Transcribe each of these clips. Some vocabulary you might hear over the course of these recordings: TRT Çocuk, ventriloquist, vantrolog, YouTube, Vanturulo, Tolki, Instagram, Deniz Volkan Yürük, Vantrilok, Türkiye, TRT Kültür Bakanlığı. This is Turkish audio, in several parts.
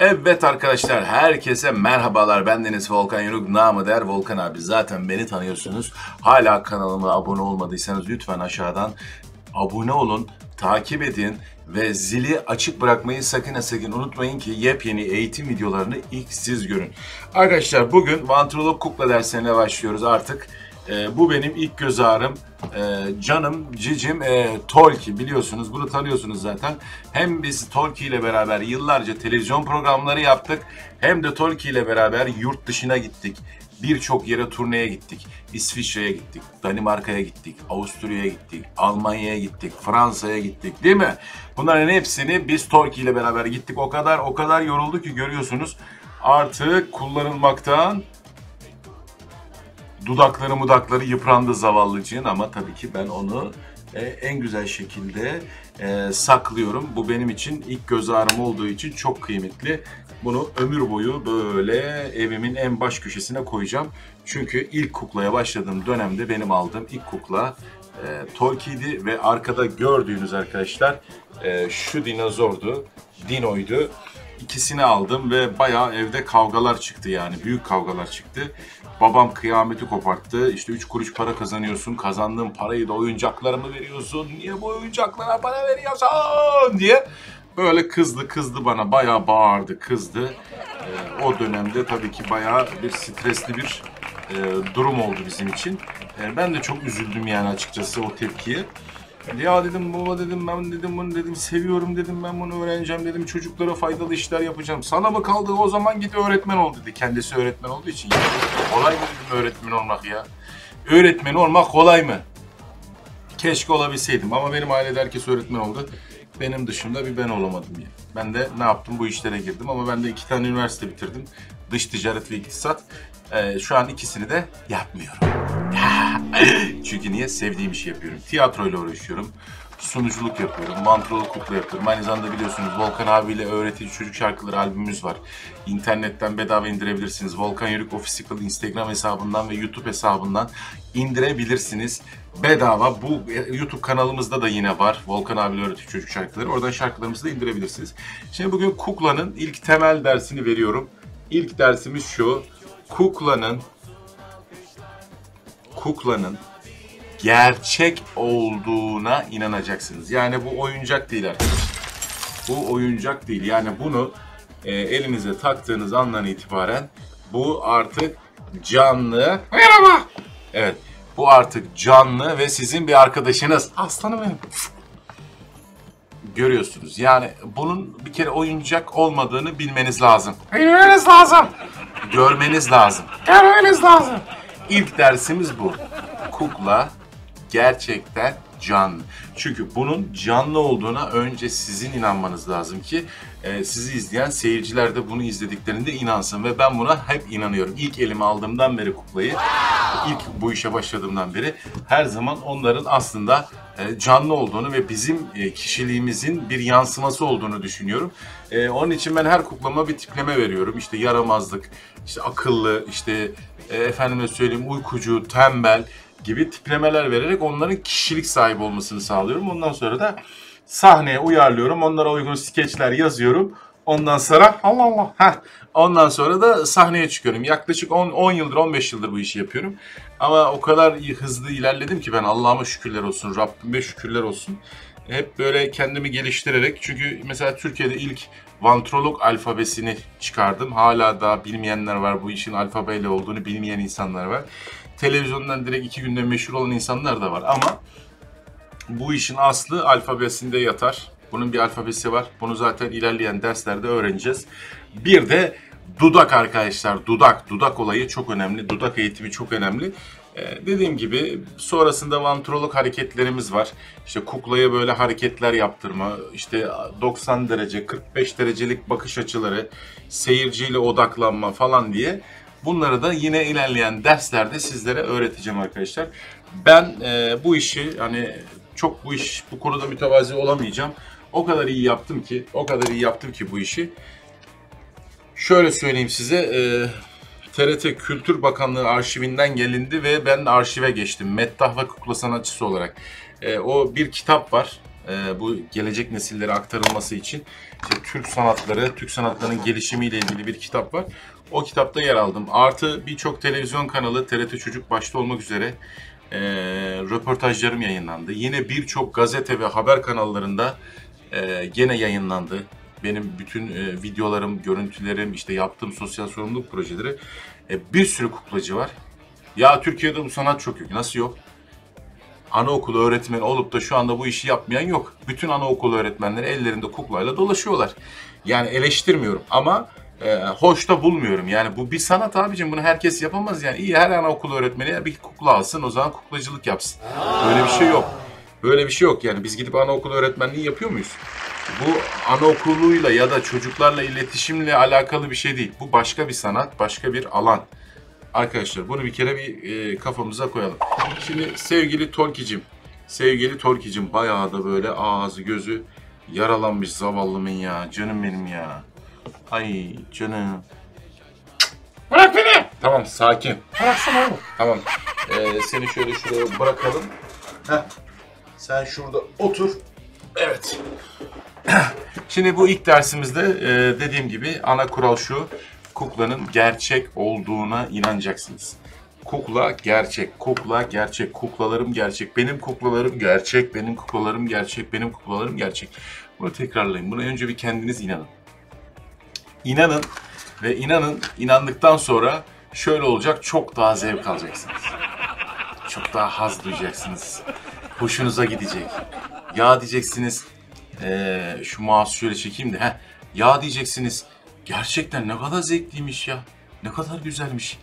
Evet arkadaşlar, herkese merhabalar. Ben Deniz Volkan Yürük, namı der Volkan abi. Zaten beni tanıyorsunuz. Hala kanalıma abone olmadıysanız lütfen aşağıdan abone olun, takip edin ve zili açık bırakmayı sakın unutmayın ki yepyeni eğitim videolarını ilk siz görün. Arkadaşlar, bugün Vantrilok kukla derslerine başlıyoruz artık. Bu benim ilk göz ağrım, canım, cicim Tolki, biliyorsunuz, bunu tanıyorsunuz zaten. Hem biz Tolki ile beraber yıllarca televizyon programları yaptık, hem de Tolki ile beraber yurt dışına gittik. Birçok yere turneye gittik. İsviçre'ye gittik, Danimarka'ya gittik, Avusturya'ya gittik, Almanya'ya gittik, Fransa'ya gittik, değil mi? Bunların hepsini biz Tolki ile beraber gittik. O kadar yoruldu ki görüyorsunuz artık kullanılmaktan. Dudakları mudakları yıprandı zavallıcığın, ama tabii ki ben onu en güzel şekilde saklıyorum. Bu benim için ilk göz ağrım olduğu için çok kıymetli. Bunu ömür boyu böyle evimin en baş köşesine koyacağım. Çünkü ilk kuklaya başladığım dönemde benim aldığım ilk kukla Tolki'ydi ve arkada gördüğünüz arkadaşlar şu dinozordu, Dino'ydu. İkisini aldım ve bayağı evde kavgalar çıktı, yani büyük kavgalar çıktı. Babam kıyameti koparttı. İşte 3 kuruş para kazanıyorsun, kazandığın parayı da oyuncaklarımı veriyorsun, niye bu oyuncaklara para veriyorsun diye böyle kızdı bana, bayağı bağırdı, kızdı. O dönemde tabii ki bayağı bir stresli bir durum oldu bizim için. Ben de çok üzüldüm yani açıkçası o tepkiye. Ya dedim, baba dedim, ben dedim bunu dedim, seviyorum dedim, ben bunu öğreneceğim dedim, çocuklara faydalı işler yapacağım. Sana mı kaldı, o zaman git öğretmen ol dedi. Kendisi öğretmen olduğu için. Ya, kolay mı dedim öğretmen olmak ya? Öğretmen olmak kolay mı? Keşke olabilseydim, ama benim ailede herkes öğretmen oldu. Benim dışında bir ben olamadım ya. Ben de ne yaptım, bu işlere girdim, ama ben de 2 tane üniversite bitirdim. Dış ticaret ve iktisat. Şu an ikisini de yapmıyorum. Çünkü niye? Sevdiğim işi yapıyorum. Tiyatroyla uğraşıyorum. Sunuculuk yapıyorum. Vanturulo kukla yapıyorum. Aynı zamanda biliyorsunuz Volkan abiyle öğretici çocuk şarkıları albümümüz var. İnternetten bedava indirebilirsiniz. Volkan Yürük Official Instagram hesabından ve YouTube hesabından indirebilirsiniz. Bedava. Bu YouTube kanalımızda da yine var. Volkan abiyle öğretici çocuk şarkıları. Oradan şarkılarımızı da indirebilirsiniz. Şimdi bugün kuklanın ilk temel dersini veriyorum. İlk dersimiz şu. Kuklanın gerçek olduğuna inanacaksınız. Yani bu oyuncak değil arkadaşlar. Bu oyuncak değil. Yani bunu elinize taktığınız andan itibaren bu artık canlı. Merhaba. Evet. Bu artık canlı ve sizin bir arkadaşınız. Aslanım benim. Görüyorsunuz. Yani bunun bir kere oyuncak olmadığını bilmeniz lazım. Bilmeniz lazım. Görmeniz lazım. Görmeniz lazım. İlk dersimiz bu. Kukla gerçekten canlı. Çünkü bunun canlı olduğuna önce sizin inanmanız lazım ki sizi izleyen seyirciler de bunu izlediklerinde inansın. Ve ben buna hep inanıyorum. İlk elime aldığımdan beri kuklayı, ilk bu işe başladığımdan beri her zaman onların aslında canlı olduğunu ve bizim kişiliğimizin bir yansıması olduğunu düşünüyorum. Onun için ben her kuklama bir tipleme veriyorum. İşte yaramazlık, işte akıllı, işte efendime söyleyeyim uykucu, tembel gibi tiplemeler vererek onların kişilik sahibi olmasını sağlıyorum. Ondan sonra da sahneye uyarlıyorum. Onlara uygun skeçler yazıyorum. Ondan sonra Allah Allah. Ondan sonra da sahneye çıkıyorum. Yaklaşık 15 yıldır bu işi yapıyorum. Ama o kadar hızlı ilerledim ki ben, Allah'ıma şükürler olsun, Rabbime şükürler olsun. Hep böyle kendimi geliştirerek, çünkü mesela Türkiye'de ilk Vantrilok alfabesini çıkardım. Hala daha bilmeyenler var, bu işin alfabeyle olduğunu bilmeyen insanlar var. Televizyondan direkt 2 günde meşhur olan insanlar da var, ama bu işin aslı alfabesinde yatar. Bunun bir alfabesi var. Bunu zaten ilerleyen derslerde öğreneceğiz. Bir de dudak arkadaşlar. Dudak olayı çok önemli. Dudak eğitimi çok önemli. Dediğim gibi sonrasında vanturulo hareketlerimiz var. İşte kuklaya böyle hareketler yaptırma, işte 90 derece, 45 derecelik bakış açıları, seyirciyle odaklanma falan diye. Bunları da yine ilerleyen derslerde sizlere öğreteceğim arkadaşlar. Ben bu işi, hani çok bu konuda mütevazi olamayacağım. O kadar iyi yaptım ki bu işi. Şöyle söyleyeyim size, TRT Kültür Bakanlığı arşivinden gelindi ve ben arşive geçtim. Meddah ve kukla sanatçısı olarak. O bir kitap var. bu gelecek nesillere aktarılması için işte Türk sanatlarının gelişimiyle ilgili bir kitap var. O kitapta yer aldım. Artı birçok televizyon kanalı, TRT Çocuk başta olmak üzere röportajlarım yayınlandı. Yine birçok gazete ve haber kanallarında gene yayınlandı. Benim bütün videolarım, görüntülerim, işte yaptığım sosyal sorumluluk projeleri. Bir sürü kuklacı var. Ya Türkiye'de bu sanat çok yok. Nasıl yok? Anaokulu öğretmeni olup da şu anda bu işi yapmayan yok. Bütün anaokulu öğretmenleri ellerinde kuklayla dolaşıyorlar. Yani eleştirmiyorum ama hoş da bulmuyorum. Yani bu bir sanat abicim. Bunu herkes yapamaz yani. İyi, her anaokulu öğretmeni bir kukla alsın, o zaman kuklacılık yapsın. Böyle bir şey yok. Böyle bir şey yok yani. Biz gidip anaokulu öğretmenliği yapıyor muyuz? Bu anaokuluyla ya da çocuklarla iletişimle alakalı bir şey değil. Bu başka bir sanat, başka bir alan. Arkadaşlar bunu bir kere kafamıza koyalım. Şimdi sevgili Tolki'cim bayağı da böyle ağzı gözü yaralanmış zavallımın ya. Canım benim ya. Ay canım. Bırak beni. Tamam sakin. Bıraksana abi. Tamam. Seni şöyle şuraya bırakalım. Heh. Sen şurada otur. Evet. Şimdi bu ilk dersimizde dediğim gibi ana kural şu. Kuklanın gerçek olduğuna inanacaksınız. Kukla gerçek, kukla gerçek, kuklalarım gerçek, benim kuklalarım gerçek, benim kuklalarım gerçek, benim kuklalarım gerçek. Bunu tekrarlayın. Buna önce bir kendiniz inanın. İnanın ve inanın. İnandıktan sonra şöyle olacak, çok daha zevk alacaksınız. Çok daha haz duyacaksınız. Hoşunuza gidecek. Ya diyeceksiniz, şu mouse'u şöyle çekeyim de, ya diyeceksiniz, gerçekten ne kadar zevkliymiş ya, ne kadar güzelmiş.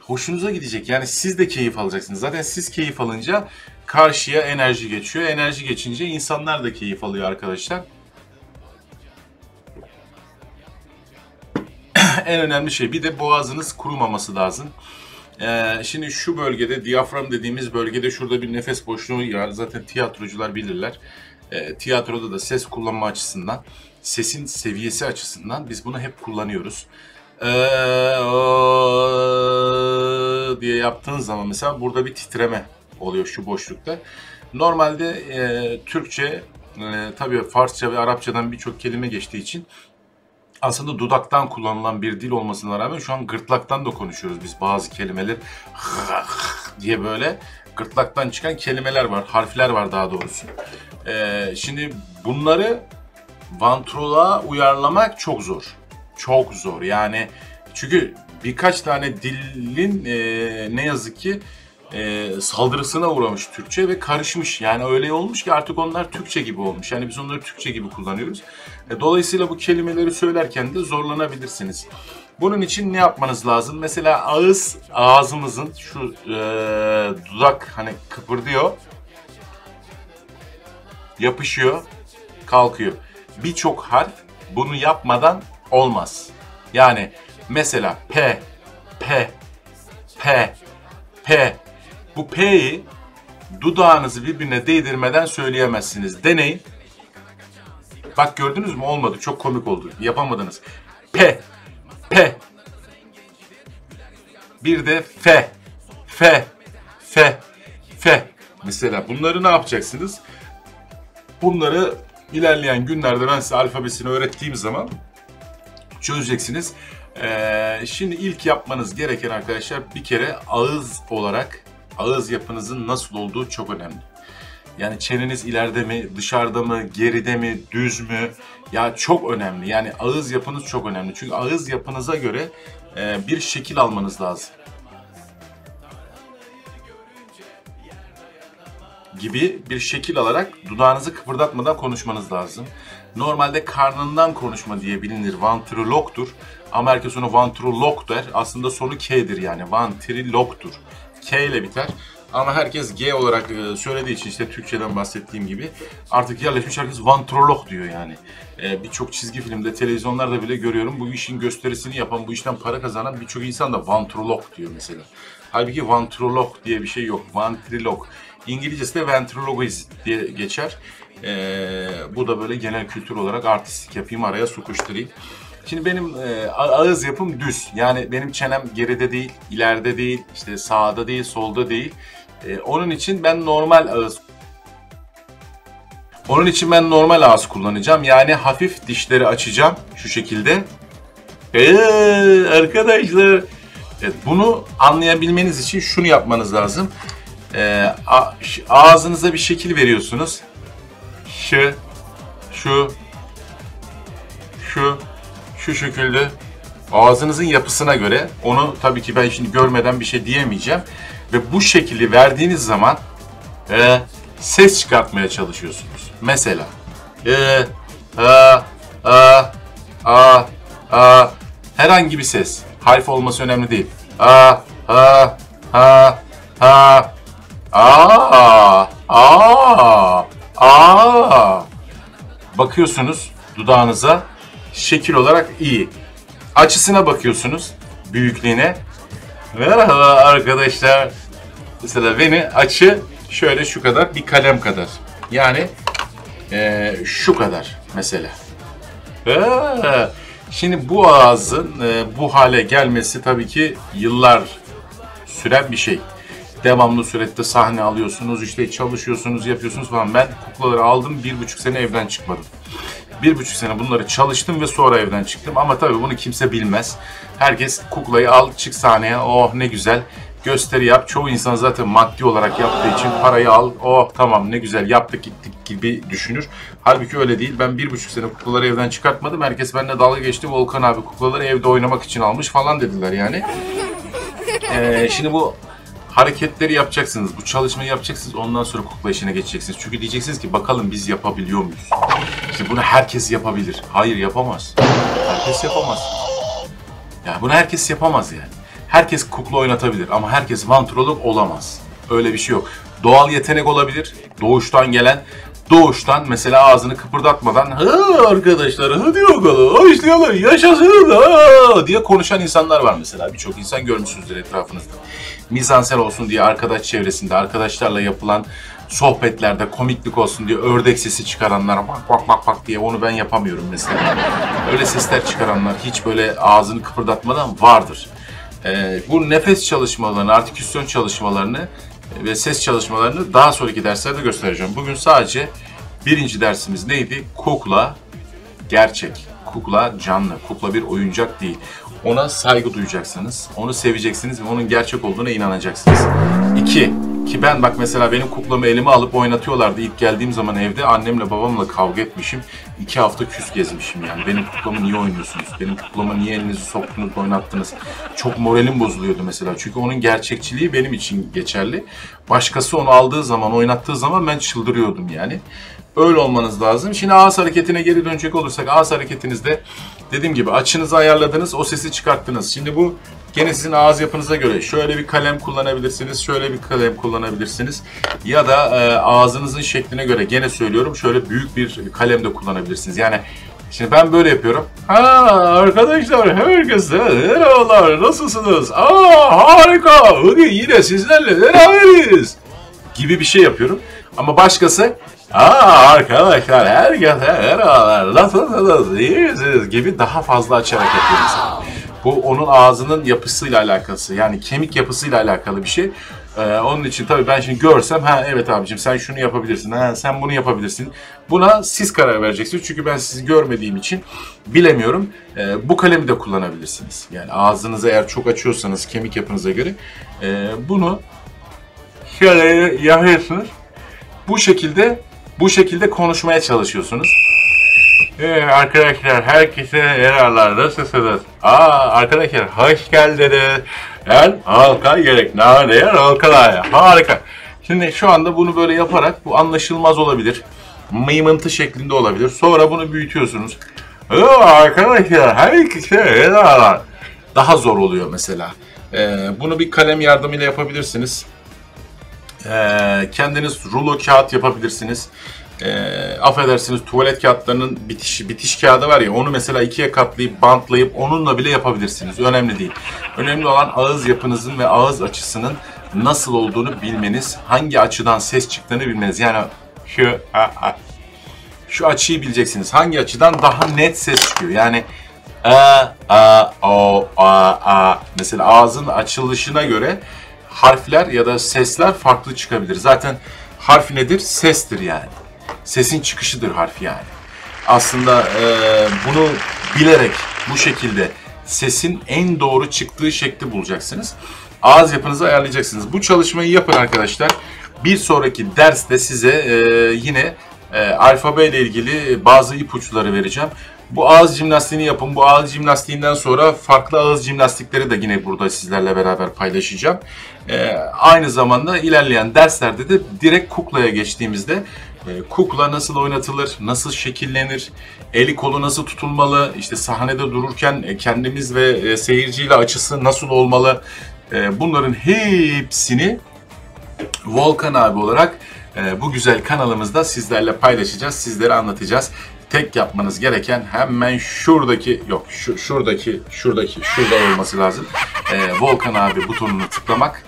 Hoşunuza gidecek yani, siz de keyif alacaksınız. Zaten siz keyif alınca karşıya enerji geçiyor. Enerji geçince insanlar da keyif alıyor arkadaşlar. En önemli şey bir de boğazınız kurumaması lazım. Şimdi şu bölgede, diyafram dediğimiz bölgede, şurada bir nefes boşluğu var. Zaten tiyatrocular bilirler. Tiyatroda da ses kullanma açısından, sesin seviyesi açısından biz bunu hep kullanıyoruz. Diye yaptığınız zaman mesela burada bir titreme oluyor şu boşlukta. Normalde Türkçe, tabii Farsça ve Arapçadan birçok kelime geçtiği için aslında dudaktan kullanılan bir dil olmasına rağmen şu an gırtlaktan da konuşuyoruz biz bazı kelimeler diye, böyle gırtlaktan çıkan kelimeler var, harfler var daha doğrusu. Şimdi bunları vantroloğa uyarlamak çok zor. Çok zor yani, çünkü birkaç tane dilin ne yazık ki saldırısına uğramış Türkçe ve karışmış. Yani öyle olmuş ki artık onlar Türkçe gibi olmuş. Yani biz onları Türkçe gibi kullanıyoruz. Dolayısıyla bu kelimeleri söylerken de zorlanabilirsiniz. Bunun için ne yapmanız lazım? Mesela ağzımızın şu dudak hani kıpırdıyor, yapışıyor, kalkıyor. Birçok harf bunu yapmadan olmaz. Yani mesela P, P, P, P. Bu P'yi dudağınızı birbirine değdirmeden söyleyemezsiniz. Deneyin. Bak gördünüz mü? Olmadı. Çok komik oldu. Yapamadınız. P, P. Bir de F, F, F, F. Mesela bunları ne yapacaksınız? Bunları ilerleyen günlerde ben size alfabesini öğrettiğim zaman çözeceksiniz. Şimdi ilk yapmanız gereken arkadaşlar, bir kere ağız olarak ağız yapınızın nasıl olduğu çok önemli. Yani çeneniz ileride mi, dışarıda mı, geride mi, düz mü? Ya çok önemli. Yani ağız yapınız çok önemli. Çünkü ağız yapınıza göre bir şekil almanız lazım. Gibi bir şekil alarak dudağınızı kıpırdatmadan konuşmanız lazım. Normalde karnından konuşma diye bilinir. Vantriloktur. Ama herkes onu Vanturulok der. Aslında sonu K'dir yani. Vantriloktur. K ile biter. Ama herkes G olarak söylediği için, işte Türkçeden bahsettiğim gibi artık yerleşmiş, herkes Vantrilok diyor yani. Birçok çizgi filmde, televizyonlarda bile görüyorum. Bu işin gösterisini yapan, bu işten para kazanan birçok insan da Vantrilok diyor mesela. Halbuki Vantrilok diye bir şey yok. Vantrilok. İngilizcesi de ventriloquist diye geçer. Bu da böyle genel kültür olarak artistik yapayım, araya sokuşturayım. Şimdi benim ağız yapım düz. Yani benim çenem geride değil, ileride değil, işte sağda değil, solda değil. Onun için ben normal ağız Onun için ben normal ağız kullanacağım. Yani hafif dişleri açacağım şu şekilde. Arkadaşlar, evet, bunu anlayabilmeniz için şunu yapmanız lazım. Ağzınıza bir şekil veriyorsunuz. Şu şekilde. Ağzınızın yapısına göre, onu tabii ki ben şimdi görmeden bir şey diyemeyeceğim. Ve bu şekli verdiğiniz zaman ses çıkartmaya çalışıyorsunuz. Mesela herhangi bir ses, harf olması önemli değil. Bakıyorsunuz dudağınıza, şekil olarak iyi. Açısına bakıyorsunuz, büyüklüğüne. Merhaba arkadaşlar. Mesela beni açı şöyle şu kadar, bir kalem kadar. Yani şu kadar mesela. Şimdi bu ağzın bu hale gelmesi tabii ki yıllar süren bir şey. Devamlı surette sahne alıyorsunuz, işte çalışıyorsunuz, yapıyorsunuz falan. Ben kuklaları aldım, 1,5 sene evden çıkmadım. 1,5 sene bunları çalıştım ve sonra evden çıktım. Ama tabii bunu kimse bilmez. Herkes kuklayı al, çık sahneye, oh ne güzel, gösteri yap. Çoğu insan zaten maddi olarak yaptığı için parayı al, oh tamam ne güzel yaptık gittik gibi düşünür. Halbuki öyle değil. Ben 1,5 sene kuklaları evden çıkartmadım. Herkes benimle dalga geçti. Volkan abi kuklaları evde oynamak için almış falan dediler yani. Şimdi bu hareketleri yapacaksınız, bu çalışmayı yapacaksınız, ondan sonra kukla işine geçeceksiniz. Çünkü diyeceksiniz ki bakalım biz yapabiliyor muyuz? İşte bunu herkes yapabilir. Hayır, yapamaz. Herkes yapamaz. Yani bunu herkes yapamaz yani. Herkes kukla oynatabilir ama herkes vanturolog olamaz. Öyle bir şey yok. Doğal yetenek olabilir, doğuştan gelen. Doğuştan mesela ağzını kıpırdatmadan "Hı arkadaşlar, hı diyor bakalım, işliyorlar, yaşasın ha!" diye konuşan insanlar var mesela. Birçok insan görmüşsünüzdür etrafınızda. Mizansel olsun diye arkadaş çevresinde, arkadaşlarla yapılan sohbetlerde komiklik olsun diye ördek sesi çıkaranlar, bak bak bak bak diye, onu ben yapamıyorum mesela. Öyle sesler çıkaranlar hiç böyle ağzını kıpırdatmadan vardır. Bu nefes çalışmalarını, artikülasyon çalışmalarını ve ses çalışmalarını daha sonraki derslerde göstereceğim. Bugün sadece birinci dersimiz neydi? Kukla gerçek, kukla canlı, kukla bir oyuncak değil. Ona saygı duyacaksınız, onu seveceksiniz ve onun gerçek olduğuna inanacaksınız. 2. Ki ben bak mesela benim kuklamı elime alıp oynatıyorlardı ilk geldiğim zaman evde. Annemle babamla kavga etmişim. 2 hafta küs gezmişim yani. Benim kuklamı niye oynuyorsunuz? Benim kuklama niye elinizi soktunuz, oynattınız? Çok moralim bozuluyordu mesela. Çünkü onun gerçekçiliği benim için geçerli. Başkası onu aldığı zaman, oynattığı zaman ben çıldırıyordum yani. Öyle olmanız lazım. Şimdi ağız hareketine geri dönecek olursak, ağız hareketinizde dediğim gibi açınızı ayarladınız, o sesi çıkarttınız. Şimdi bu gene sizin ağız yapınıza göre şöyle bir kalem kullanabilirsiniz, şöyle bir kalem kullanabilirsiniz. Ya da ağzınızın şekline göre, gene söylüyorum, şöyle büyük bir kalem de kullanabilirsiniz. Yani şimdi ben böyle yapıyorum. Ha arkadaşlar, herkese merhabalar, nasılsınız? Aa harika, bugün yine sizlerle beraberiz gibi bir şey yapıyorum. Ama başkası, aa arkadaşlar, herkese merhabalar, nasılsınız, iyi misiniz gibi daha fazla açarak yapıyoruz. Bu onun ağzının yapısıyla alakası, yani kemik yapısıyla alakalı bir şey. Onun için tabii ben şimdi görsem, ha evet abicim sen şunu yapabilirsin, ha sen bunu yapabilirsin. Buna siz karar vereceksiniz çünkü ben sizi görmediğim için bilemiyorum. Bu kalemi de kullanabilirsiniz. Yani ağzınızı eğer çok açıyorsanız kemik yapınıza göre bunu şöyle yapıyorsunuz. Bu şekilde konuşmaya çalışıyorsunuz. Arkadaşlar, herkese merhabalar, nasılsınız? Aa arkadaşlar, hoş geldiniz. Ben Volkan Yürük. Harika. Şimdi şu anda bunu böyle yaparak, bu anlaşılmaz olabilir. Mıymıntı şeklinde olabilir. Sonra bunu büyütüyorsunuz. Arkadaşlar, herkese merhabalar. Daha zor oluyor mesela. Bunu bir kalem yardımıyla yapabilirsiniz. Kendiniz rulo kağıt yapabilirsiniz. Affedersiniz, tuvalet kağıtlarının bitiş kağıdı var ya, onu mesela 2'ye katlayıp bantlayıp onunla bile yapabilirsiniz. Önemli değil. Önemli olan ağız yapınızın ve ağız açısının nasıl olduğunu bilmeniz, hangi açıdan ses çıktığını bilmeniz. Yani şu açıyı bileceksiniz. Hangi açıdan daha net ses çıkıyor? Yani mesela ağzın açılışına göre harfler ya da sesler farklı çıkabilir. Zaten harf nedir? Sestir yani. sesin çıkışıdır harf yani. Aslında bunu bilerek bu şekilde sesin en doğru çıktığı şekli bulacaksınız. Ağız yapınızı ayarlayacaksınız. Bu çalışmayı yapın arkadaşlar. Bir sonraki derste size yine alfabe ile ilgili bazı ipuçları vereceğim. Bu ağız jimnastiğini yapın. Bu ağız jimnastiğinden sonra farklı ağız jimnastikleri de yine burada sizlerle beraber paylaşacağım. Aynı zamanda ilerleyen derslerde de direkt kuklaya geçtiğimizde kukla nasıl oynatılır, nasıl şekillenir, eli kolu nasıl tutulmalı, işte sahnede dururken kendimiz ve seyirciyle açısı nasıl olmalı, bunların hepsini Volkan abi olarak bu güzel kanalımızda sizlerle paylaşacağız, sizlere anlatacağız. Tek yapmanız gereken hemen şuradaki, yok şurada olması lazım. Volkan abi butonuna tıklamak,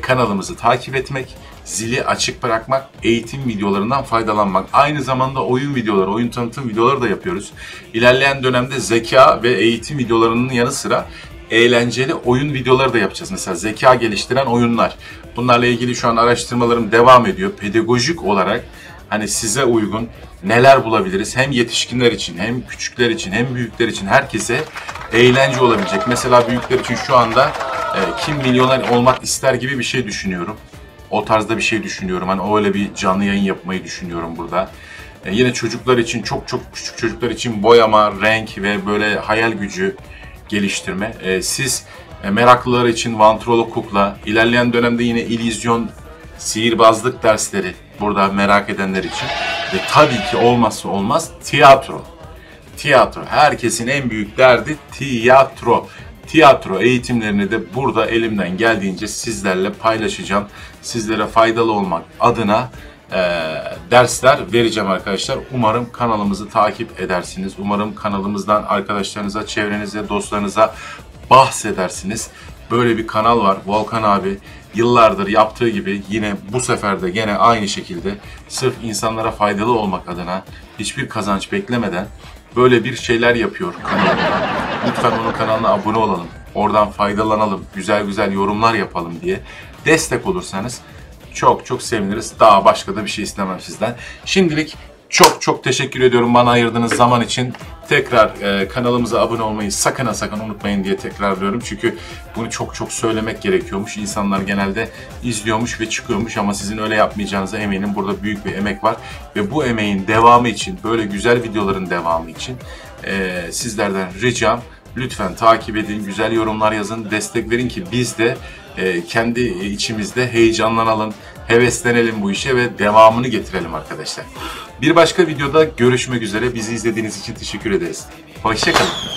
kanalımızı takip etmek, zili açık bırakmak, eğitim videolarından faydalanmak. Aynı zamanda oyun videoları, oyun tanıtım videoları da yapıyoruz. İlerleyen dönemde zeka ve eğitim videolarının yanı sıra eğlenceli oyun videoları da yapacağız. Mesela zeka geliştiren oyunlar. Bunlarla ilgili şu an araştırmalarım devam ediyor. Pedagojik olarak hani size uygun neler bulabiliriz? Hem yetişkinler için, hem küçükler için, hem büyükler için herkese eğlence olabilecek. Mesela büyükler için şu anda kim milyoner olmak ister gibi bir şey düşünüyorum. O tarzda bir şey düşünüyorum. Hani öyle bir canlı yayın yapmayı düşünüyorum burada. Yine çocuklar için, çok küçük çocuklar için boyama, renk ve böyle hayal gücü geliştirme. Siz meraklılar için vanturulo kukla, ilerleyen dönemde yine illüzyon, sihirbazlık dersleri burada merak edenler için. Ve tabii ki olmazsa olmaz tiyatro. Tiyatro. Herkesin en büyük derdi tiyatro. Tiyatro eğitimlerini de burada elimden geldiğince sizlerle paylaşacağım. Sizlere faydalı olmak adına dersler vereceğim arkadaşlar. Umarım kanalımızı takip edersiniz. Umarım kanalımızdan arkadaşlarınıza, çevrenize, dostlarınıza bahsedersiniz. Böyle bir kanal var. Volkan abi yıllardır yaptığı gibi yine bu sefer de gene aynı şekilde sırf insanlara faydalı olmak adına hiçbir kazanç beklemeden böyle bir şeyler yapıyor kanalda. Lütfen onun kanalına abone olalım. Oradan faydalanalım. Güzel güzel yorumlar yapalım diye destek olursanız çok seviniriz. Daha başka da bir şey istemem sizden. Şimdilik çok teşekkür ediyorum bana ayırdığınız zaman için. Tekrar kanalımıza abone olmayı sakın unutmayın diye tekrarlıyorum. Çünkü bunu çok söylemek gerekiyormuş. İnsanlar genelde izliyormuş ve çıkıyormuş ama sizin öyle yapmayacağınıza eminim. Burada büyük bir emek var ve bu emeğin devamı için, böyle güzel videoların devamı için sizlerden ricam, lütfen takip edin, güzel yorumlar yazın, destek verin ki biz de kendi içimizde heyecanlanalım, heveslenelim bu işe ve devamını getirelim arkadaşlar. Bir başka videoda görüşmek üzere. Bizi izlediğiniz için teşekkür ederiz. Hoşça kalın.